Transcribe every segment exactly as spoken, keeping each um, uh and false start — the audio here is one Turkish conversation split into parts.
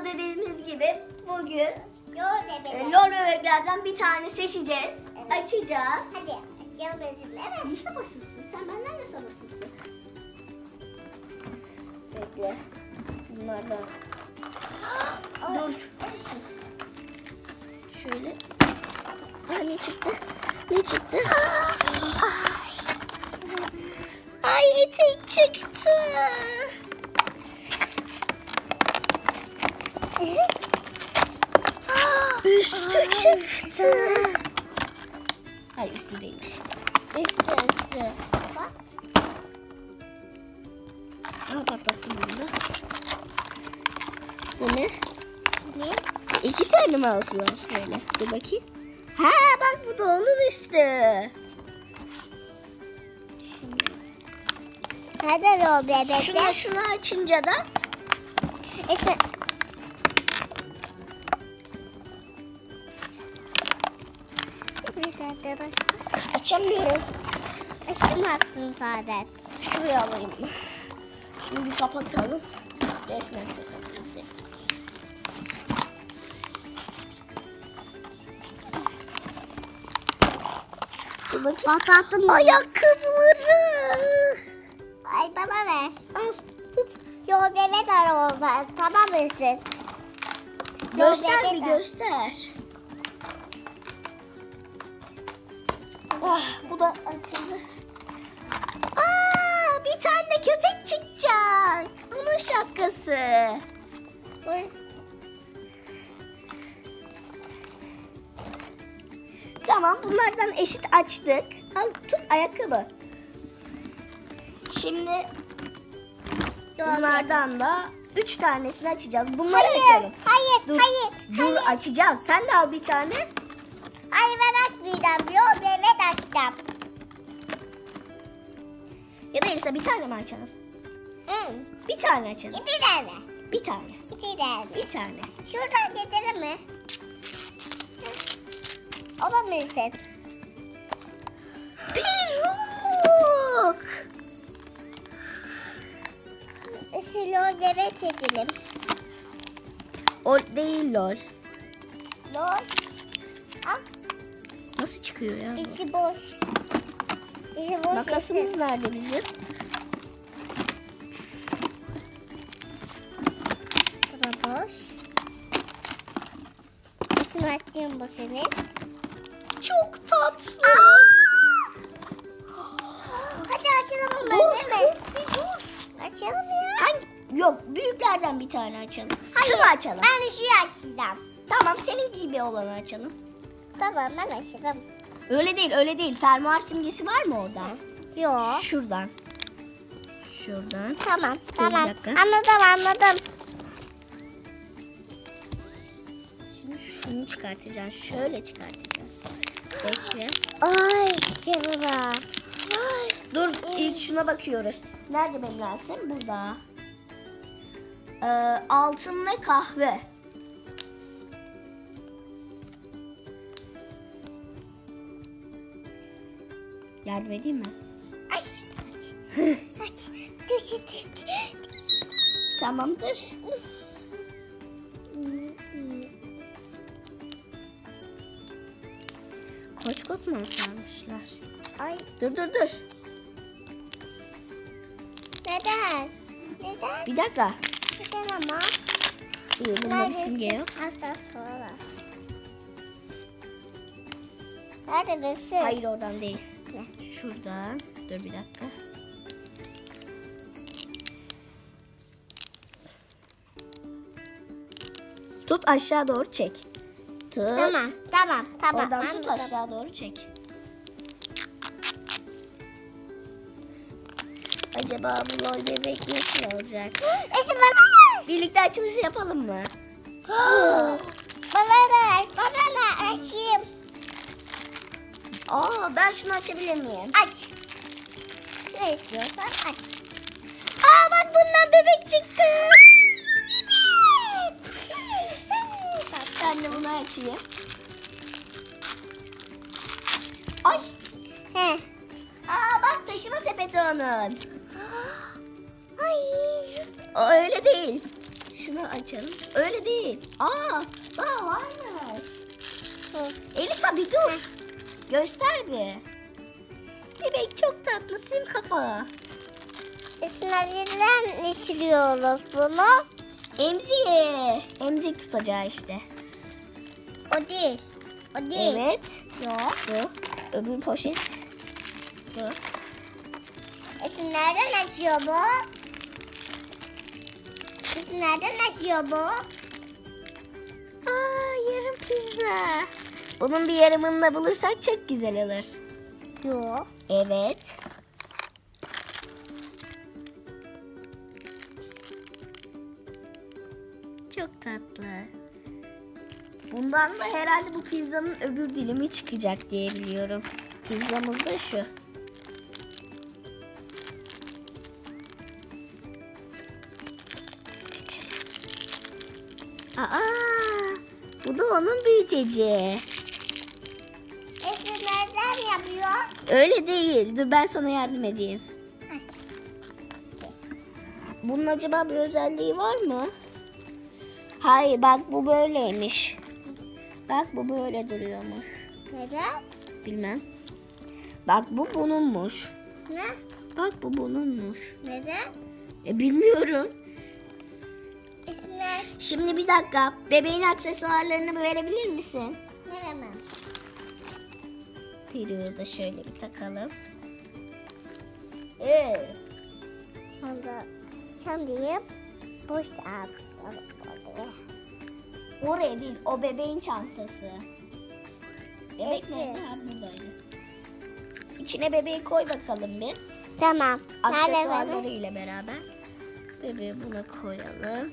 videoda dediğimiz gibi bugün e, LOL bebeklerden bir tane seçeceğiz. Evet. Açacağız. Hadi açalım bizimle. Evet. Ne sabırsızsın? Sen benden de sabırsızsın. Bekle. Bunlardan. Dur. Şöyle. Aa, ne çıktı? Ne çıktı? Ay etek çıktı. Üstü çıktı. Hayır, üstü değilmiş. Üstü üstü. Bak. Aa, patlattım bunu da. Bu ne? Ne? İki tane mi altı var? Şöyle. Dur bakayım. Ha bak, bu da onun üstü. Şimdi. Hadi o bebekler. Şunu, şunu açınca da. E sen... Açamıyorum. Açamazsın zaten. Şuraya alayım. Şimdi bir kapatalım. Resmen sıkıntı. Basattım. Ayakkabıları. Ay baba ver. Al, tut. Yo bebek araba. Tamam mısın? Göster bir göster. Oh, bu da açıldı. Aa, bir tane köpek çıkacak. Bunun şapkası. Tamam, bunlardan eşit açtık. Al, tut ayakkabı. Şimdi bunlardan da üç tanesini açacağız. Bunları hayır, açalım. Hayır, dur, hayır. Dur, hayır. Açacağız. Sen de al bir tane. Ay ben açmayacağım. Yo bebek açtım. Ya da Elisa bir tane mi açalım? Hı. Bir tane açalım. İki tane. Bir tane. İki tane. Bir tane. Şuradan getirir mi? Olamıyorsun. Peruk. Lol bebek çekelim. O değil lol. Lol. Al. Nasıl çıkıyor ya? İçi boş. İçi boş. Makasımız etsin. Nerede bizim? Bu da boş. İsmi açtığım bu senin. Çok tatlı. Hadi açalım bunları. Dur, dur, dur. Açalım ya. Hangi? Yok, büyüklerden bir tane açalım. Hayır, şunu açalım. Ben şu açacağım. Tamam, senin gibi olanı açalım. Tamam, ben açarım. Öyle değil, öyle değil. Fermuar simgesi var mı orada? Yok. Şuradan. Şuradan. Tamam, dur, tamam. Anladım, anladım. Şimdi şunu çıkartacağım. Şöyle çıkartacağım. Bekle. Ay işte baba. Dur, Ay. ilk şuna bakıyoruz. Nerede benim lensim? Burada. Ee, altın ve kahve. Yardım edeyim mi? Aç. Aç. Dur, dur, dur. Tamamdır. Koç kot mu sarmışlar? Ay. Dur, dur, dur. Neden? Neden? Bir dakika. Neden ama? Dur, bunda bir simge yok. Asla sonra. Nerede besin? Hayır, oradan değil. Şuradan. Dur bir dakika. Tut, aşağı doğru çek. Tut. Tamam, tamam, tamam. Oradan ben tut, aşağı tamam. doğru çek. Acaba bu LOL bebek nasıl olacak? Eşim bana ver. Birlikte açılışı yapalım mı? Bana ver, bana ver. Açayım. Aa, ben şunu açabilir miyim? Aç. Ne istiyorsan aç. Aa, bak bundan bebek çıktı. Bebek. Ben de bunu açayım. Ay. He. Aa, bak taşıma sepeti onun. Ay. O öyle değil. şunu açalım. Öyle değil. Aa, daha var mı? Elisa bir dur. Hı. Göster bir. Bebek çok tatlı, sim kafa. Sinirlerden neşiriyoruz bunu. Emziği. Emzik tutacağı işte. O değil. O değil. Evet. Yok. Bu. Öbür poşet. Bu. Sinirlerden açıyor bu. Nereden açıyor bu? Aa, yarım pizza. Bunun bir yarımını da bulursak çok güzel olur. Yok. Evet. Çok tatlı. Bundan da herhalde bu pizzanın öbür dilimi çıkacak diye biliyorum. Pizzamız da şu. Aa, bu da onun büyüteci. Efe nereden yapıyor? Öyle değil. Dur ben sana yardım edeyim. Bunun acaba bir özelliği var mı? Hayır bak bu böyleymiş. Bak bu böyle duruyormuş. Neden? Bilmem. Bak bu bununmuş. Ne? Bak bu bununmuş. Neden? E, bilmiyorum. Şimdi bir dakika. Bebeğin aksesuarlarını verebilir misin? Veremem. Peruğu da şöyle bir takalım. Ee. Şimdi boş oraya. Oraya değil. O bebeğin çantası. Bebek Esin. Nerede? Ha, buradaydı. İçine bebeği koy bakalım bir. Tamam. Aksesuarları ile beraber. Bebeği buna koyalım.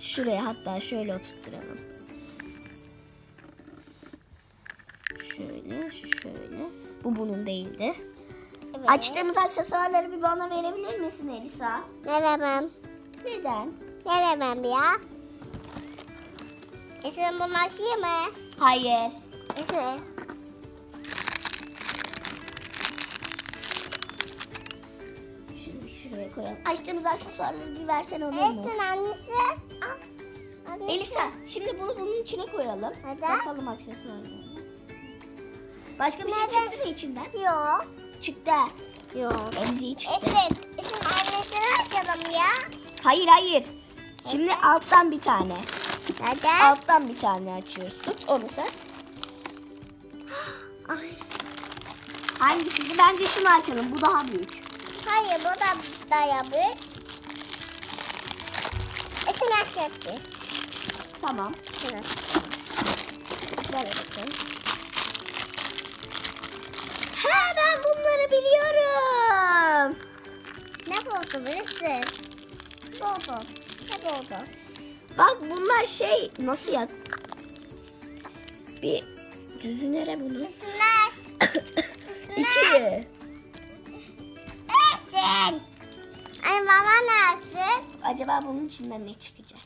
Şuraya hatta şöyle oturtturalım. Şöyle, şöyle. Bu bunun değildi. Evet. Açtığımız aksesuarları bir bana verebilir misin Elisa? Veremem. Neden? Veremem ya. Esin bu maşiye mi? Hayır. Esin. Koyalım. Açtığımız aksesuarları bir versene olur mu? Elisa annesi. Annesi. Elisa şimdi bunu bunun içine koyalım. Neden? Bakalım aksesuarları. Başka bir Neden? Şey çıktı mı içinden? Yok. Çıktı. Yok. Emziği çıktı. Esin, Esin annesini açalım ya. Hayır hayır. Şimdi Neden? Alttan bir tane. Neden? Alttan bir tane açıyoruz. Tut onu sen. Ay. Hangisini? Bence şunu açalım. Bu daha büyük. Hayır bu da daha büyük. Esin açtı. Tamam. Evet. Böyle bakın. Ha ben bunları biliyorum. Ne oldu birisi? Ne oldu? Ne oldu? Bak bunlar şey nasıl ya? Bir düzünere bunu. Düzünler. İki. Ay baba nasıl? Acaba bunun içinden ne çıkacak?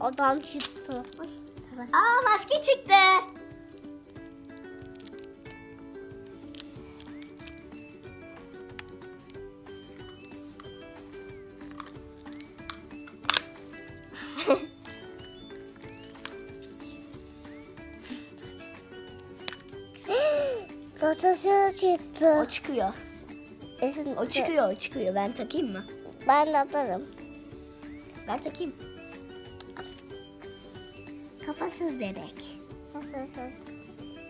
Adam çıktı. Aa maske çıktı. Datasyon çıktı. O çıkıyor. Esin, o çıkıyor, o çıkıyor. Ben takayım mı? Ben de atarım. Ver takayım. Kafasız bebek. Kafasız.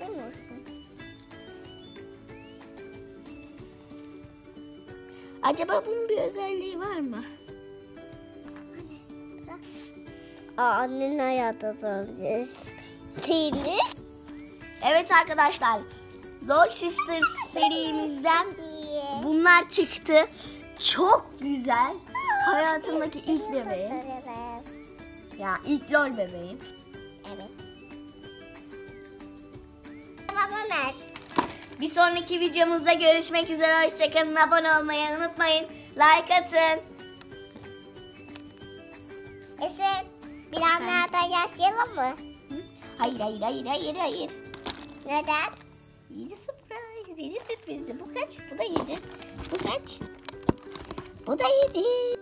Sen misin? Acaba bunun bir özelliği var mı? Anne, bırak. Aa, annenin hayatı döneceğiz. Değil mi? Evet arkadaşlar. LOL Sisters serimizden bunlar çıktı. Çok güzel. Hayatımdaki ilk bebeğim. Ya ilk LOL bebeğim. Evet. Bir sonraki videomuzda görüşmek üzere. Hoşçakalın. Abone olmayı unutmayın. Like atın. Esin bir anne daha yaşayalım mı? Hayır hayır hayır hayır hayır. Neden? yedi sürpriz, yedi sürprizdi. Bu kaç? Bu da yedi. Bu kaç? Bu da yedi.